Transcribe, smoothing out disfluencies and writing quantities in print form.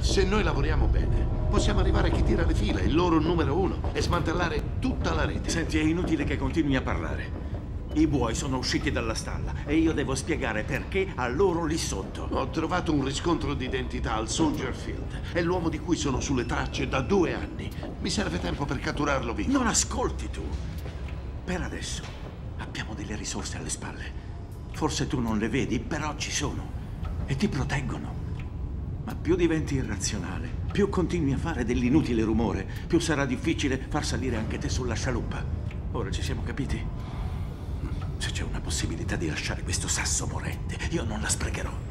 Se noi lavoriamo bene, possiamo arrivare a chi tira le fila, il loro numero uno, e smantellare tutta la rete. Senti, è inutile che continui a parlare. I buoi sono usciti dalla stalla e io devo spiegare perché a loro lì sotto. Ho trovato un riscontro di identità al Soldier Field. È l'uomo di cui sono sulle tracce da 2 anni. Mi serve tempo per catturarlo vivo. Non ascolti tu. Per adesso abbiamo delle risorse alle spalle. Forse tu non le vedi, però ci sono e ti proteggono. Ma più diventi irrazionale, più continui a fare dell'inutile rumore, più sarà difficile far salire anche te sulla scialuppa. Ora ci siamo capiti? Se c'è una possibilità di lasciare questo sasso morente, io non la sprecherò.